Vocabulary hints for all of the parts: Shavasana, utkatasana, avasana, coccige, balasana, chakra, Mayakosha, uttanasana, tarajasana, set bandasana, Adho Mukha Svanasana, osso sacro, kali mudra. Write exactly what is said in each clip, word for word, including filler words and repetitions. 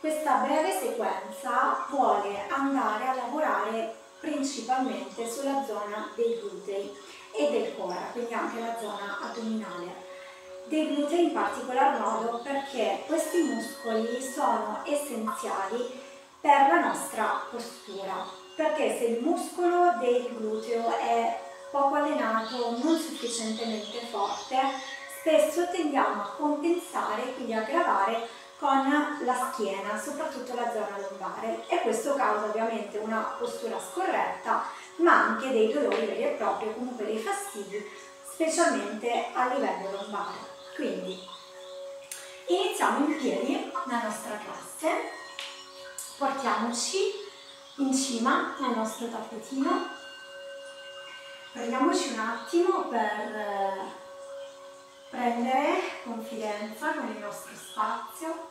Questa breve sequenza vuole andare a lavorare principalmente sulla zona dei glutei e del core, quindi anche la zona addominale. Dei glutei in particolar modo, perché questi muscoli sono essenziali per la nostra postura, perché se il muscolo del gluteo è poco allenato, non sufficientemente forte, spesso tendiamo a compensare, quindi a aggravare con la schiena, soprattutto la zona lombare, e questo causa ovviamente una postura scorretta, ma anche dei dolori veri e propri, comunque dei fastidi, specialmente a livello lombare. Quindi iniziamo in piedi la nostra classe, portiamoci in cima al nostro tappetino, prendiamoci un attimo per prendere confidenza con il nostro spazio,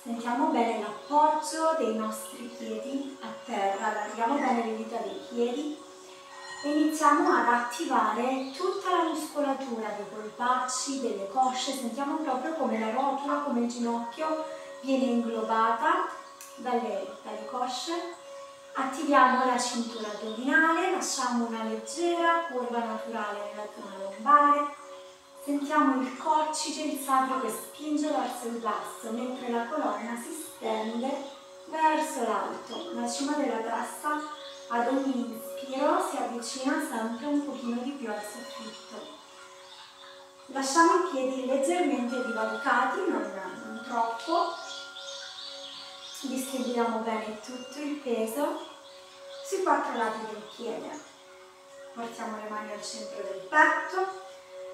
sentiamo bene l'appoggio dei nostri piedi a terra, allarghiamo bene le dita dei piedi e iniziamo ad attivare tutta la muscolatura dei polpacci, delle cosce, sentiamo proprio come la rotula, come il ginocchio viene inglobata dalle, dalle cosce. Attiviamo la cintura addominale, lasciamo una leggera curva naturale nella zona lombare. Sentiamo il coccige, il sacro che spinge verso il basso, mentre la colonna si stende verso l'alto. La cima della testa, ad ogni inspiro, si avvicina sempre un pochino di più al soffitto. Lasciamo i piedi leggermente divaricati, non, non troppo. Distribuiamo bene tutto il peso sui quattro lati del piede. Portiamo le mani al centro del petto.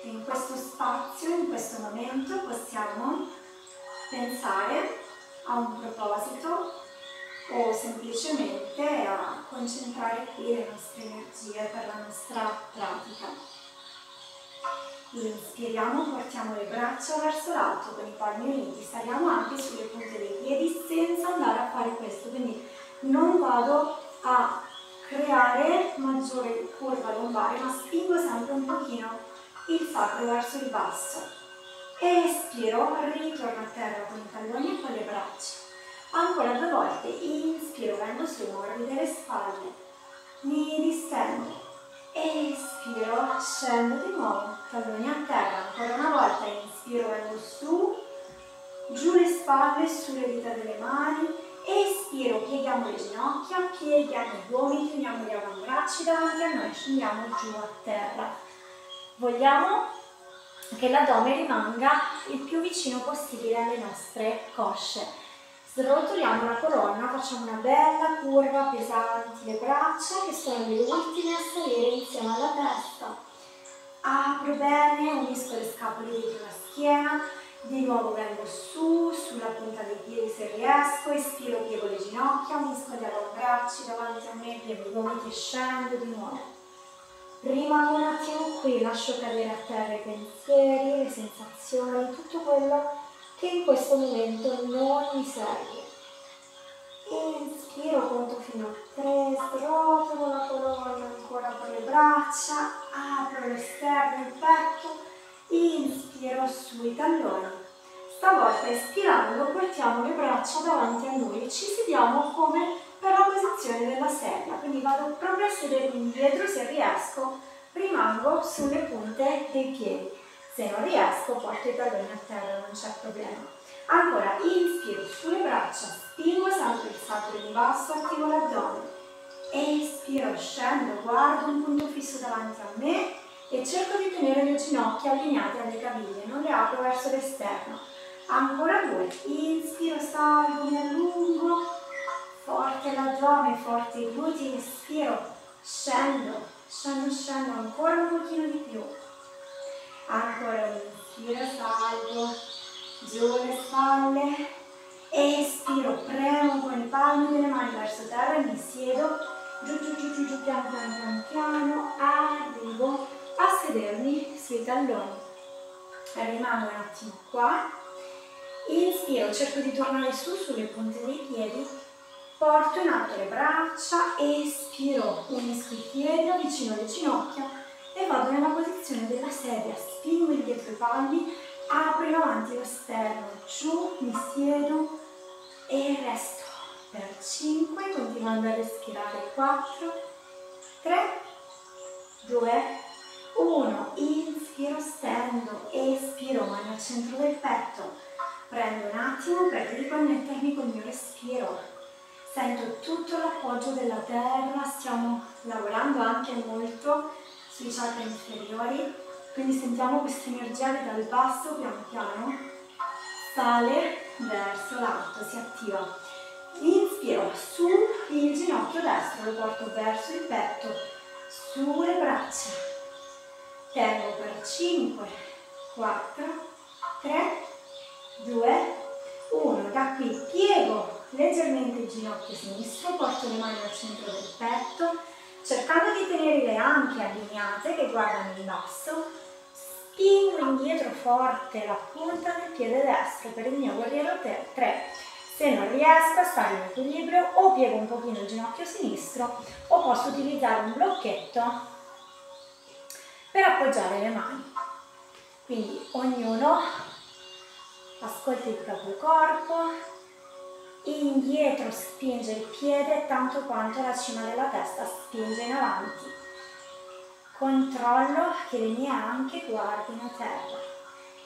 In questo spazio, in questo momento, possiamo pensare a un proposito o semplicemente a concentrare qui le nostre energie per la nostra pratica. Inspiriamo, portiamo le braccia verso l'alto con i palmi uniti, saliamo anche sulle punte dei piedi senza andare a fare questo, quindi non vado a creare maggiore curva lombare, ma spingo sempre un pochino il sacro verso il basso, espiro, ritorno a terra con i talloni e con le braccia, ancora due volte, inspiro, vengo su, morbide le spalle, mi distendo, espiro, scendo di nuovo, talloni a terra, ancora una volta, inspiro, vengo su, giù le spalle, sulle dita delle mani, espiro, pieghiamo le ginocchia, pieghiamo i gomiti, teniamo gli avambracci davanti a noi, scendiamo giù a terra. Vogliamo che l'addome rimanga il più vicino possibile alle nostre cosce. Srotoliamo la colonna, facciamo una bella curva, pesanti le braccia che sono le ultime a salire insieme alla testa. Apro bene, unisco le scapole dietro la schiena, di nuovo vengo su, sulla punta dei piedi se riesco, espiro, piego le ginocchia, unisco gli avambracci davanti a me, piego i gomiti e scendo di nuovo. Rimango un attimo qui, lascio cadere a terra i pensieri, le sensazioni, tutto quello che in questo momento non mi serve. Inspiro, conto fino a tre, srotolo la colonna ancora con le braccia, apro l'esterno, il petto, inspiro sui talloni. Stavolta espirando portiamo le braccia davanti a noi, ci sediamo come per la posizione della sedia, quindi vado proprio a sedermi indietro, se riesco rimango sulle punte dei piedi, se non riesco porto i talloni a terra, non c'è problema. Ancora, inspiro sulle braccia, spingo sempre il sacro di basso, attivo l'addome, espiro, scendo, guardo un punto fisso davanti a me e cerco di tenere le ginocchia allineate alle caviglie, non le apro verso l'esterno. Ancora due, inspiro, salgo, mi allungo, forte l'addome, forte i glutei, espiro, scendo, scendo, scendo, ancora un pochino di più. Ancora, inspiro, salgo, giù le spalle, respiro, premo con le palme delle mani verso terra, mi siedo, giù giù giù giù, giù piano piano piano piano, arrivo a sedermi sui talloni, rimango un attimo qua, inspiro, cerco di tornare su sulle punte dei piedi, porto in alto le braccia, espiro, unisco il piede vicino alle ginocchia e vado nella posizione della sedia, spingo indietro i palmi, apro in avanti lo sterno, giù, mi siedo e resto per cinque, continuando a respirare, quattro, tre, due, uno, inspiro, stendo, espiro, mano al centro del petto, prendo un attimo per riconnettermi con il mio respiro, sento tutto l'appoggio della terra, stiamo lavorando anche molto sui chakra inferiori, quindi sentiamo questa energia che dal basso piano piano sale verso l'alto, si attiva. Inspiro su il ginocchio destro, lo porto verso il petto, sulle braccia, tengo per cinque, quattro, tre, due, uno, da qui piego leggermente il ginocchio sinistro, porto le mani al centro del petto, cercando di tenere le anche allineate che guardano in basso, spingo indietro forte la punta del piede destro per il mio guerriero tre. Se non riesco a stare in equilibrio, o piego un pochino il ginocchio sinistro o posso utilizzare un blocchetto per appoggiare le mani. Quindi ognuno ascolta il proprio corpo, indietro spinge il piede tanto quanto la cima della testa spinge in avanti. Controllo che le mie anche guardino terra.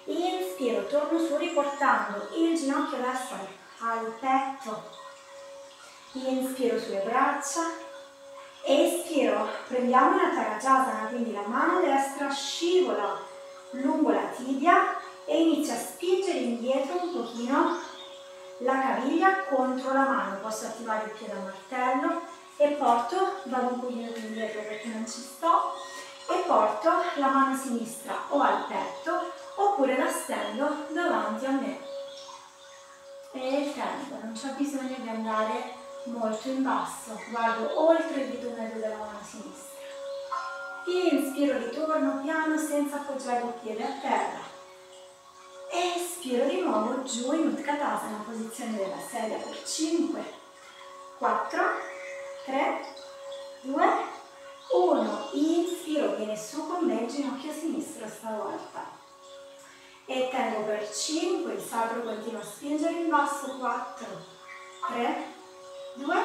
Inspiro, torno su riportando il ginocchio destro al petto. Inspiro sulle braccia. Espiro, prendiamo una tarajasana, quindi la mano destra scivola lungo la tibia e inizio a spingere indietro un pochino la caviglia contro la mano. Posso attivare il piede a martello e porto, vado un pochino più indietro perché non ci sto, e porto la mano sinistra o al petto oppure la stendo davanti a me e tendo, non c'è bisogno di andare molto in basso, vado oltre il dito medio della mano sinistra. Inspiro, ritorno piano senza appoggiare il piede a terra, espiro di nuovo giù in utkatasana, posizione della sedia, per cinque, quattro, tre, due, uno, inspiro, viene su con me il ginocchio sinistro stavolta e tengo per cinque, il sacro continua a spingere in basso, quattro, tre, due,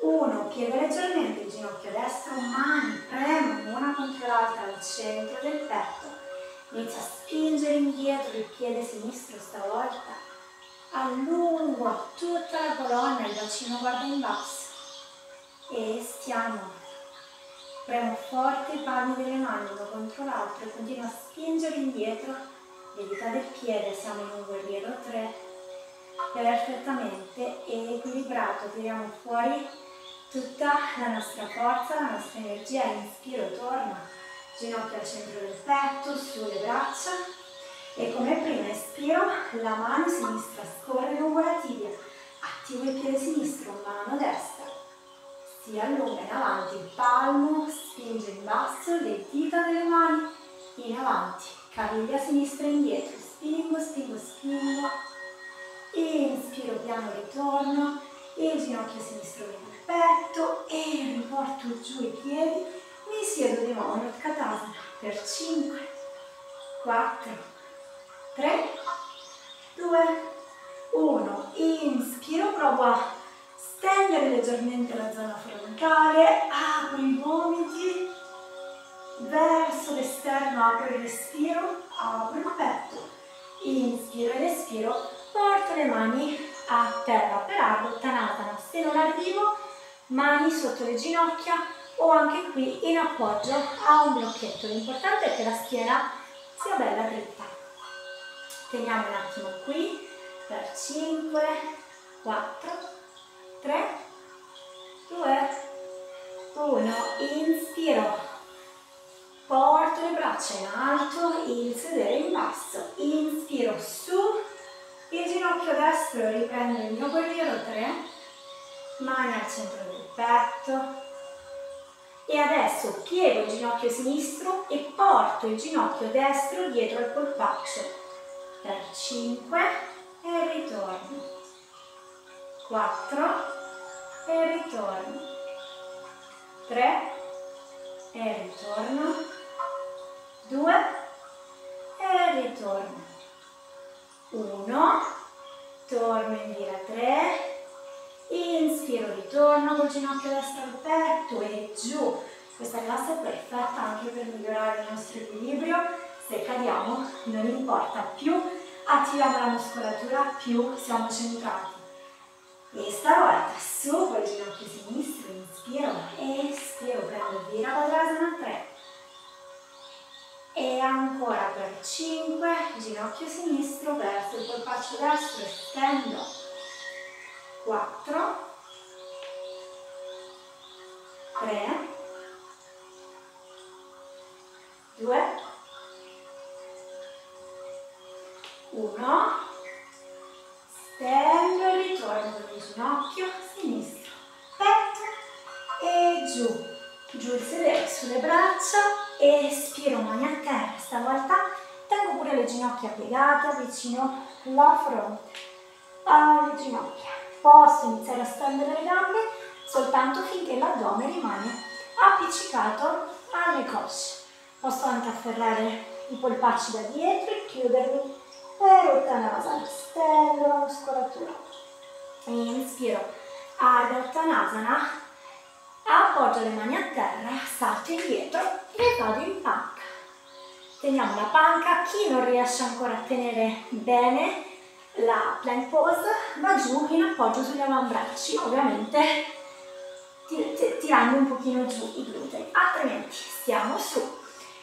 uno, piego leggermente il ginocchio destro, mani, premo una contro l'altra al centro del petto, inizio a spingere indietro il piede sinistro stavolta, allungo tutta la colonna, il bacino guarda in basso e stiamo. Premo forte i palmi delle mani uno contro l'altro e continuo a spingere indietro le dita del piede, siamo in un guerriero tre, perfettamente equilibrato, tiriamo fuori tutta la nostra forza, la nostra energia, inspiro, torno, ginocchio al centro del petto, sulle braccia e come prima espiro, la mano sinistra scorre lungo la tibia, attivo il piede sinistro, mano destra, si allunga in avanti il palmo, spinge in basso le dita delle mani in avanti, caviglia sinistra indietro, spingo, spingo, spingo, inspiro piano, ritorno, il ginocchio sinistro viene al petto e riporto giù i piedi, mi siedo di nuovo in utkatasana per cinque, quattro, tre, due, uno, inspiro, provo a stendere leggermente la zona frontale, apro i gomiti, verso l'esterno apro il respiro, apro il petto, inspiro ed espiro, porto le mani a terra per Adho Uttanasana, se non arrivo mani sotto le ginocchia o anche qui in appoggio a un blocchetto, l'importante è che la schiena sia bella dritta, teniamo un attimo qui per cinque, quattro, tre, due, uno, inspiro, porto le braccia in alto, il sedere in basso, inspiro su, il ginocchio destro adesso riprendo il mio guerriero tre, mano al centro del petto, e adesso piego il ginocchio sinistro e porto il ginocchio destro dietro al polpaccio per cinque e ritorno, quattro e ritorno, tre e ritorno, due e ritorno, uno, torno indietro tre, inspiro, ritorno col ginocchio destro al petto e giù. Questa classe è perfetta anche per migliorare il nostro equilibrio. Se cadiamo non importa, più attiviamo la muscolatura più siamo centrati. E stavolta su col ginocchio sinistro, inspiro, espiro, prendo via balasana tre e ancora per cinque, ginocchio sinistro verso il polpaccio destro, estendo, quattro, tre, due, uno, stendo e ritorno del ginocchio sinistro, petto e giù, giù il sedere sulle braccia, espiro mani a terra, stavolta tengo pure le ginocchia piegate vicino alla fronte, alle ginocchia. Posso iniziare a stendere le gambe soltanto finché l'addome rimane appiccicato alle cosce. Posso anche afferrare i polpacci da dietro e chiuderli per uttanasana. Stendo la muscolatura. Inspiro ad uttanasana, appoggio le mani a terra, salto indietro e vado in panca. Teniamo la panca, chi non riesce ancora a tenere bene la plank pose va giù in appoggio sugli avambracci, ovviamente tirando un pochino giù i glutei, altrimenti stiamo su.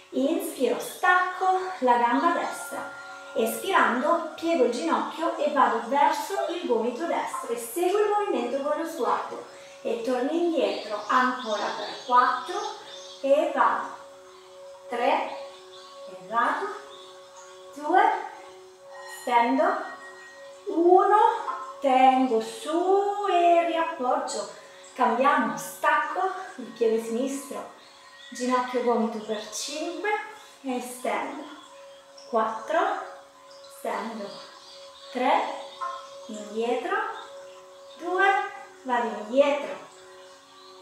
Inspiro, stacco la gamba destra, espirando piego il ginocchio e vado verso il gomito destro e seguo il movimento con lo sguardo e torno indietro ancora per quattro e vado, tre e vado, due, stendo, uno, tengo su e riappoggio, cambiamo, stacco il piede sinistro, ginocchio gomito per cinque e stendo, quattro, stendo, tre, indietro, due, vado indietro,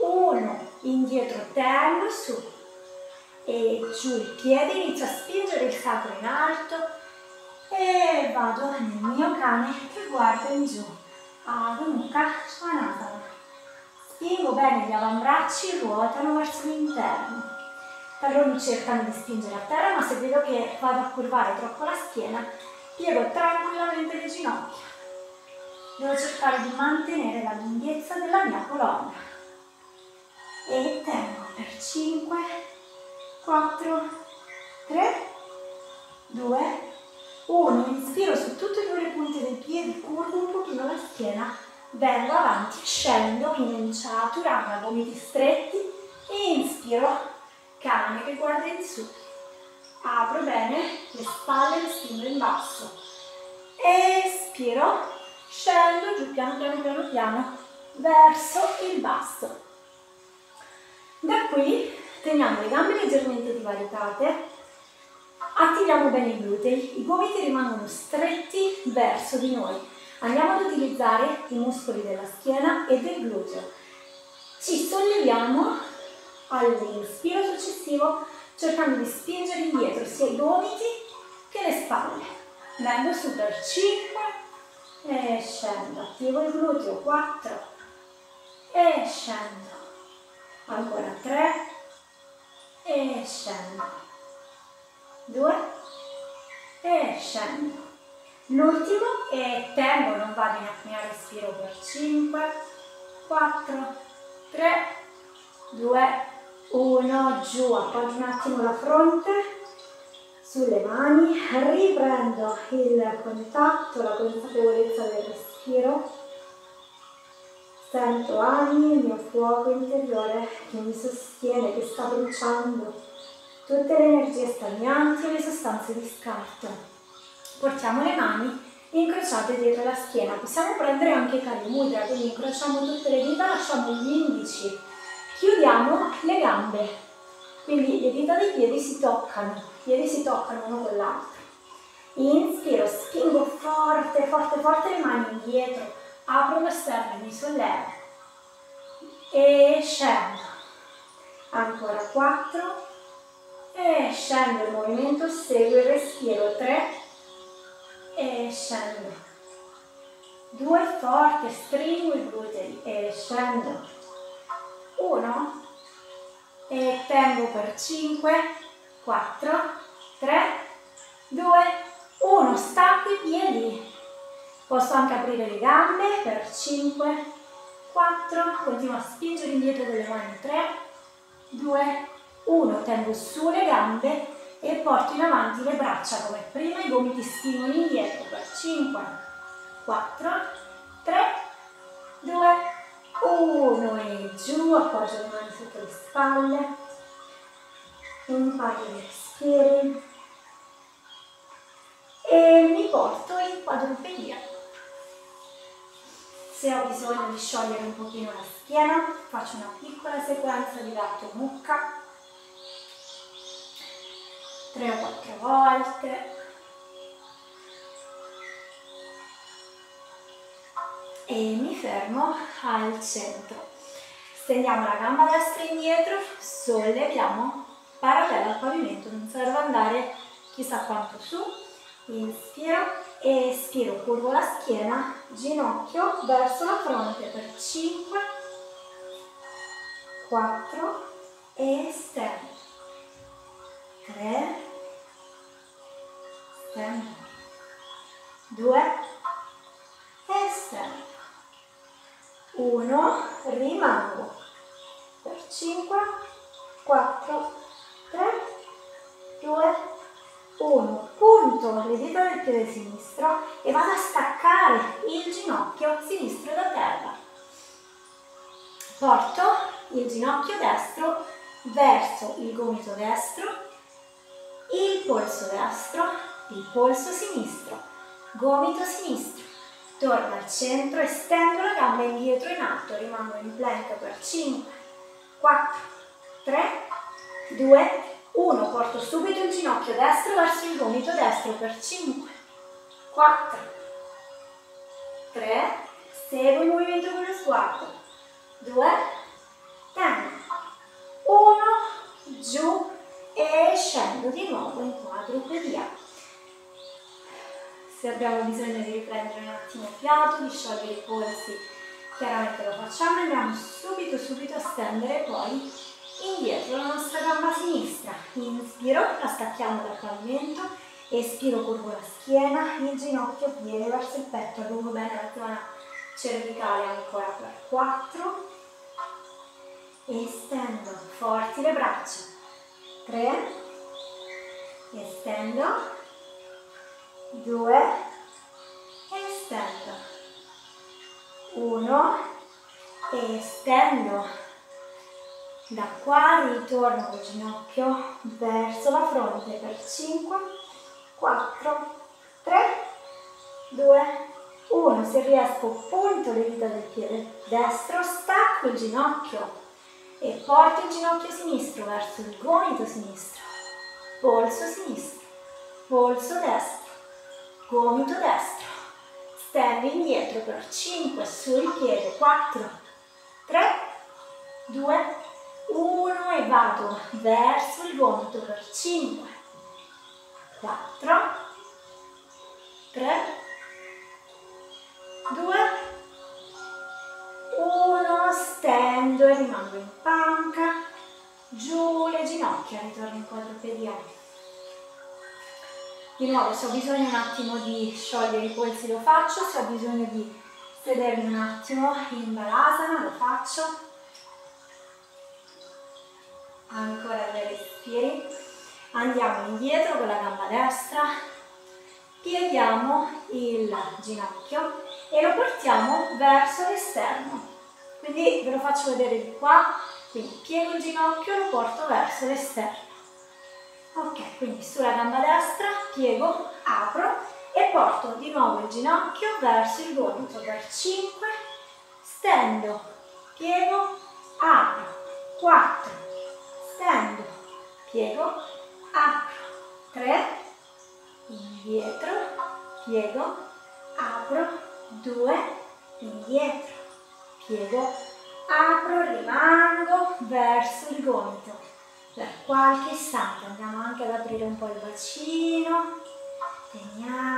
uno, indietro, tengo su e giù il piede, inizio a spingere il sacro in alto e vado nel mio cane che guardo in giù, Adho Mukha Svanasana, spingo bene gli avambracci, ruotano verso l'interno, talloni cercano di spingere a terra, ma se vedo che vado a curvare troppo la schiena piego tranquillamente le ginocchia, devo cercare di mantenere la lunghezza della mia colonna e tengo per cinque, quattro, tre, due, uno, inspiro su tutte e due le punte dei piedi, curvo un pochino la schiena, vengo avanti, scendo in un'incharatura, gomiti stretti e inspiro, cane che guarda in su, apro bene le spalle, le spingo in basso, espiro, scendo giù piano piano piano piano verso il basso. Da qui teniamo le gambe leggermente divaricate, attiviamo bene i glutei, i gomiti rimangono stretti verso di noi, andiamo ad utilizzare i muscoli della schiena e del gluteo, ci solleviamo all'inspiro successivo cercando di spingere indietro sia i gomiti che le spalle, vengo su per cinque e scendo, attivo il gluteo, quattro e scendo, ancora tre e scendo, due e scendo, l'ultimo e tengo, non vado in apnea, respiro per cinque, quattro, tre, due, uno, giù, appoggio un attimo la fronte sulle mani, riprendo il contatto, la consapevolezza del respiro, sento anni, il mio fuoco interiore che mi sostiene, che sta bruciando tutte le energie stagnanti e le sostanze di scarto. Portiamo le mani in incrociate dietro la schiena. Possiamo prendere anche kali mudra, quindi incrociamo tutte le dita, lasciamo gli indici, chiudiamo le gambe, quindi le dita dei piedi si toccano, i piedi si toccano uno con l'altro. Inspiro, spingo forte, forte, forte le mani indietro, apro lo sternum, mi sollevo e scendo. Ancora quattro e scendo, il movimento segue il respiro, tre e scendo, due forte, stringo i glutei e scendo, uno e tengo per cinque, quattro, tre, due, uno, stacco i piedi, posso anche aprire le gambe per cinque, quattro, continuo a spingere indietro con le mani, tre, due, uno, tengo su le gambe e porto in avanti le braccia come prima, i gomiti spingono indietro per cinque, quattro, tre, due, uno e giù, appoggio le mani sotto le spalle, un paio di respiri e mi porto in quadrupedia. Se ho bisogno di sciogliere un pochino la schiena, faccio una piccola sequenza di Adho Mukha tre o quattro volte e mi fermo al centro. Stendiamo la gamba destra indietro, solleviamo parallela al pavimento, non serve andare chissà quanto su. Inspiro, espiro, curvo la schiena, ginocchio verso la fronte per cinque, quattro e esterno, tre, esterno, due, esterno, uno, rimango per cinque, quattro, tre, due, uno, punto le dita del piede sinistro e vado a staccare il ginocchio sinistro da terra. Porto il ginocchio destro verso il gomito destro, il polso destro, il polso sinistro, gomito sinistro. Torno al centro e stendo la gamba indietro in alto, rimango in plank per cinque, quattro, tre, due, uno, porto subito il ginocchio destro verso il gomito destro per cinque, quattro, tre, seguo il movimento con lo sguardo, due, tengo, uno, giù e scendo di nuovo in quadrupedia. Se abbiamo bisogno di riprendere un attimo il fiato, di sciogliere i polsi, chiaramente lo facciamo e andiamo subito subito a stendere poi indietro la nostra gamba sinistra. Inspiro, la stacchiamo dal pavimento, espiro, curvo la schiena, il ginocchio viene verso il petto, allungo bene la zona cervicale ancora per quattro e stendo forti le braccia, tre e stendo, due e stendo, uno e stendo. Da qua ritorno col ginocchio verso la fronte per cinque, quattro, tre, due, uno. Se riesco punto le dita del piede destro, stacco il ginocchio e porto il ginocchio sinistro verso il gomito sinistro, polso sinistro, polso destro, gomito destro. Stendo indietro per cinque, sul piede, quattro, tre, due, uno e vado verso il gomito per cinque, quattro, tre, due, uno, stendo e rimango in panca, giù le ginocchia, ritorno in quadrupedia. Di nuovo, se ho bisogno un attimo di sciogliere i polsi lo faccio, se ho bisogno di sedermi un attimo in balasana lo faccio. Ancora due respiri, andiamo indietro con la gamba destra, pieghiamo il ginocchio e lo portiamo verso l'esterno, quindi ve lo faccio vedere di qua, quindi piego il ginocchio e lo porto verso l'esterno, ok, quindi sulla gamba destra piego, apro e porto di nuovo il ginocchio verso il gomito per cinque, stendo, piego, apro, quattro, stendo, piego, apro, tre, indietro, piego, apro, due, indietro, piego, apro, rimango verso il gomito per qualche istante. Andiamo anche ad aprire un po' il bacino, teniamo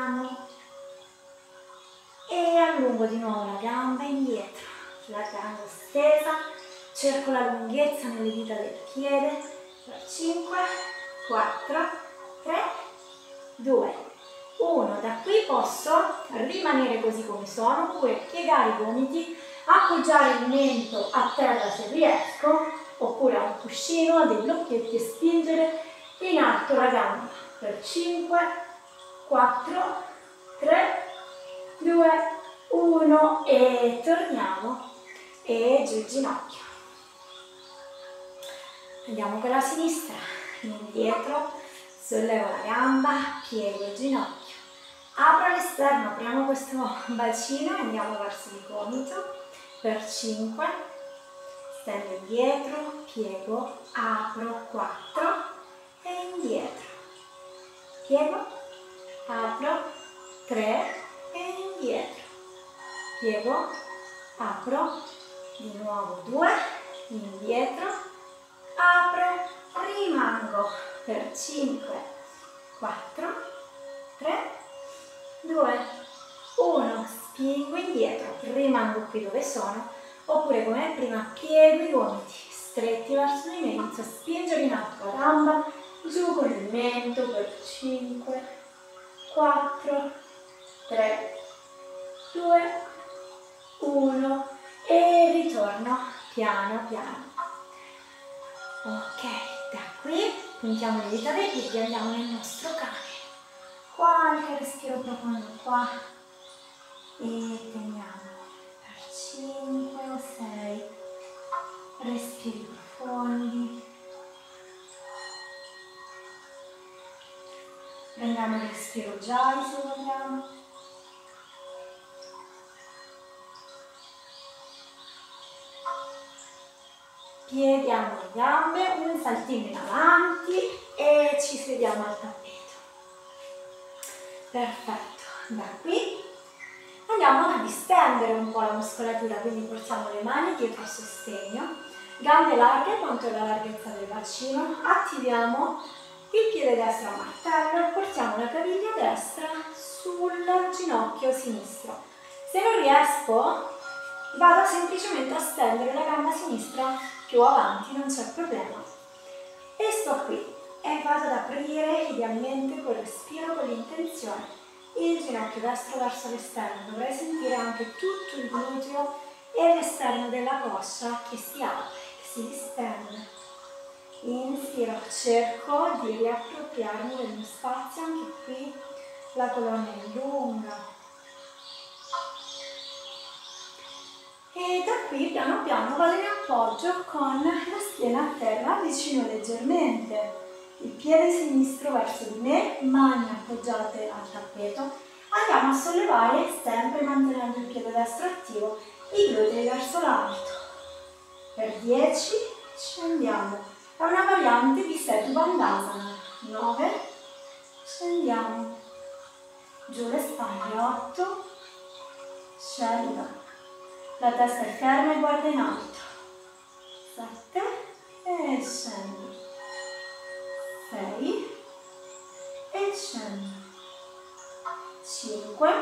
e allungo di nuovo la gamba indietro, la gamba stesa, cerco la lunghezza nelle dita del piede per cinque, quattro, tre, due, uno. Da qui posso rimanere così come sono oppure piegare i gomiti, appoggiare il mento a terra se riesco, oppure a un cuscino, a dei blocchetti, e spingere in alto la gamba per cinque, quattro, tre, due, uno e torniamo e giù il ginocchio. Andiamo con la sinistra, indietro, sollevo la gamba, piego il ginocchio, apro l'esterno, apriamo questo bacino e andiamo verso il gomito per cinque, stendo indietro, piego, apro, quattro e indietro, piego, apro, tre e indietro, piego, apro, di nuovo due, indietro, apro, rimango per cinque, quattro, tre, due, uno, spingo indietro, rimango qui dove sono, oppure come prima piego i gomiti stretti verso il mento, spingo in alto la gamba, giù con il mento per cinque, quattro, tre, due, uno e ritorno piano piano. Ok, da qui puntiamo le dita dei piedi, andiamo nel nostro cane, qualche respiro profondo qua e teniamo per cinque o sei respiri profondi. Prendiamo il respiro giallo se vogliamo . Pieghiamo le gambe, un saltino in avanti e ci sediamo al tappeto. Perfetto, da qui andiamo a distendere un po' la muscolatura, quindi portiamo le mani dietro a sostegno, gambe larghe quanto è la larghezza del bacino, attiviamo il piede destro a martello e portiamo la caviglia destra sul ginocchio sinistro. Se non riesco vado semplicemente a stendere la gamba sinistra più avanti, non c'è problema. E sto qui e vado ad aprire idealmente col respiro, con l'intenzione, il ginocchio destro verso l'esterno, dovrei sentire anche tutto il gluteo e l'esterno della coscia che si apre, che si distende. Inspiro, cerco di riappropriarmi del mio spazio, anche qui la colonna è lunga. E da qui piano piano vado in appoggio con la schiena a terra, avvicino leggermente il piede sinistro verso di me, mani appoggiate al tappeto, andiamo a sollevare sempre mantenendo il piede destro attivo, i glutei verso l'alto. Per dieci scendiamo, è una variante di set bandasana, nove, scendiamo, giù le spalle, otto, scendo, la testa è ferma e guarda in alto, sette e scendo, sei e scendo, cinque,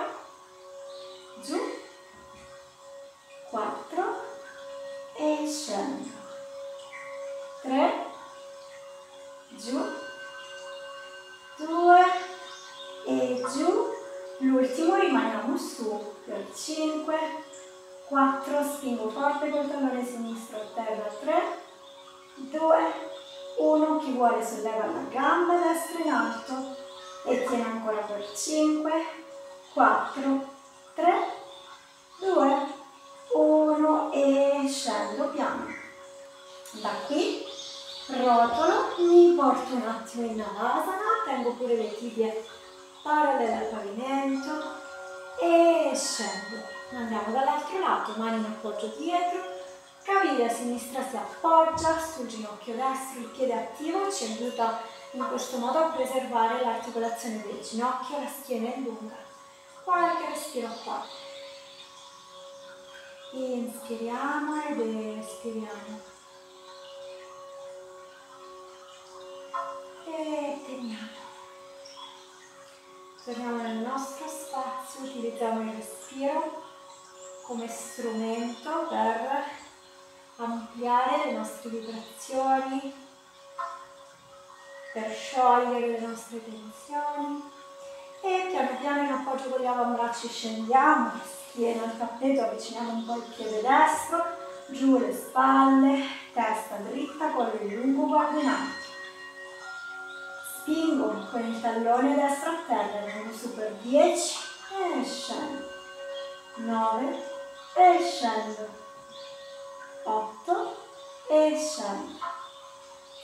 giù, quattro e scendo, tre, giù, due e giù, l'ultimo rimaniamo su per cinque, quattro, spingo forte col tallone sinistro a terra, tre, due, uno, chi vuole solleva la gamba destra in alto e tiene ancora per cinque, quattro, tre, due, uno e scendo piano. Da qui rotolo, mi porto un attimo in avasana, tengo pure le tibie parallelo al pavimento e scendo. Andiamo dall'altro lato, mani in appoggio dietro, caviglia sinistra si appoggia sul ginocchio destro, il piede attivo ci aiuta in questo modo a preservare l'articolazione del ginocchio, la schiena è lunga. Qualche respiro qua. Inspiriamo ed espiriamo. E teniamo. Torniamo nel nostro spazio, utilizziamo il respiro come strumento per ampliare le nostre vibrazioni, per sciogliere le nostre tensioni e piano piano in appoggio con gli avambracci scendiamo, schiena al tappeto, avviciniamo un po' il piede destro, giù le spalle, testa dritta, collo lungo, guardo in alto. Spingo con il tallone destro a terra, andiamo su per dieci e scendo, nove e scendo, otto e scendo,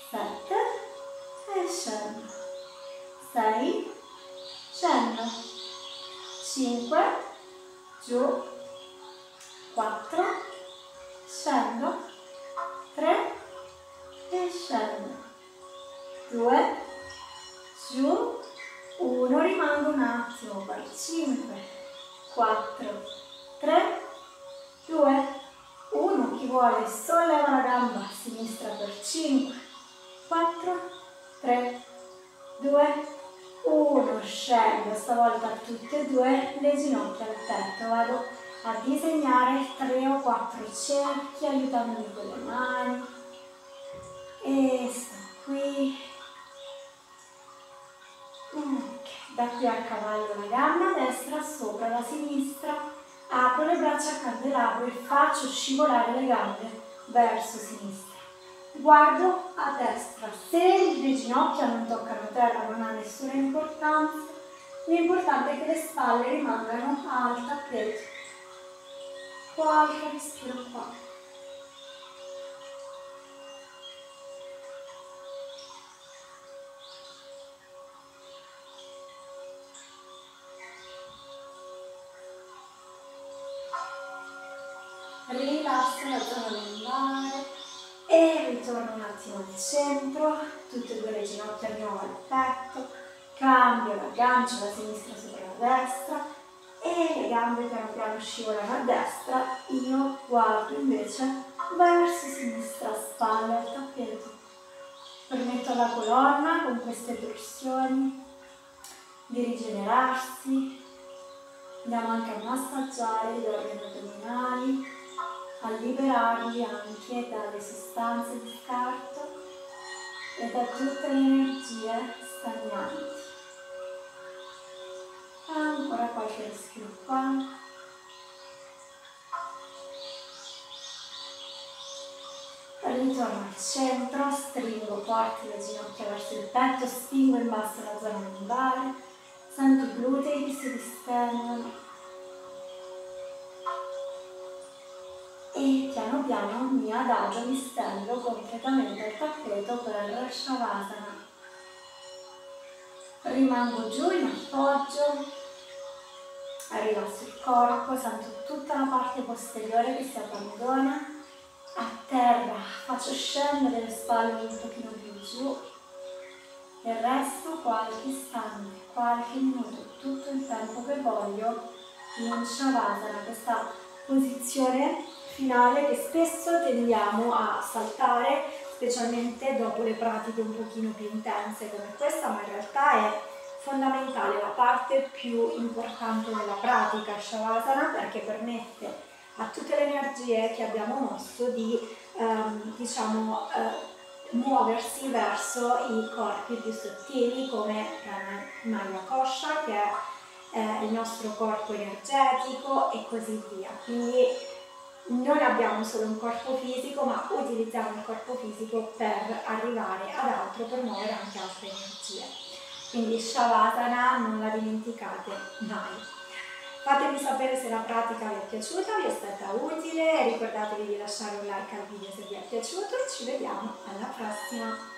sette e scendo, sei, scendo, cinque, giù, quattro, scendo, tre e scendo, due, giù, uno, rimango un attimo, poi cinque, quattro, tre, due, uno, chi vuole solleva la gamba sinistra per cinque, quattro, tre, due, uno, scendo, stavolta tutte e due le ginocchia al petto, vado a disegnare tre o quattro cerchi aiutandomi con le mani e sono qui. Ok, da qui a cavallo la gamba destra sopra la sinistra, apro le braccia a candelabro e faccio scivolare le gambe verso sinistra. Guardo a destra, se le ginocchia non toccano terra non ha nessuna importanza, l'importante è che le spalle rimangano al tappeto. Qualche respiro qua. Rilasso la zona lombare e ritorno un attimo al centro, tutte e due le ginocchia di nuovo al petto, cambio l'aggancio, la sinistra sopra la destra e le gambe piano piano scivolano a destra, io guardo invece verso sinistra, spalle al tappeto, permetto alla colonna con queste torsioni di rigenerarsi, andiamo anche a massaggiare gli organi addominali, a liberarli anche dalle sostanze di scarto e da tutte le energie stagnanti. Ancora qualche respiro qua. Ritorno al centro, stringo forte le ginocchia verso il petto, spingo in basso la zona lombare, sento i glutei che si distendono. E piano piano mi adagio, mi stendo completamente al tappeto per Shavasana. Rimango giù in appoggio, rilasso il corpo, sento tutta la parte posteriore che si abbandona. A terra faccio scendere le spalle un pochino più giù e resto qualche istante, qualche minuto, tutto il tempo che voglio in Shavasana, questa posizione finale che spesso tendiamo a saltare, specialmente dopo le pratiche un pochino più intense come questa, ma in realtà è fondamentale, la parte più importante della pratica Shavasana, perché permette a tutte le energie che abbiamo mosso di ehm, diciamo, eh, muoversi verso i corpi più sottili come eh, Mayakosha, che è eh, il nostro corpo energetico e così via. Quindi non abbiamo solo un corpo fisico, ma utilizziamo il corpo fisico per arrivare ad altro, per muovere anche altre energie. Quindi Shavasana non la dimenticate mai. Fatemi sapere se la pratica vi è piaciuta, vi è stata utile, ricordatevi di lasciare un like al video se vi è piaciuto e ci vediamo alla prossima.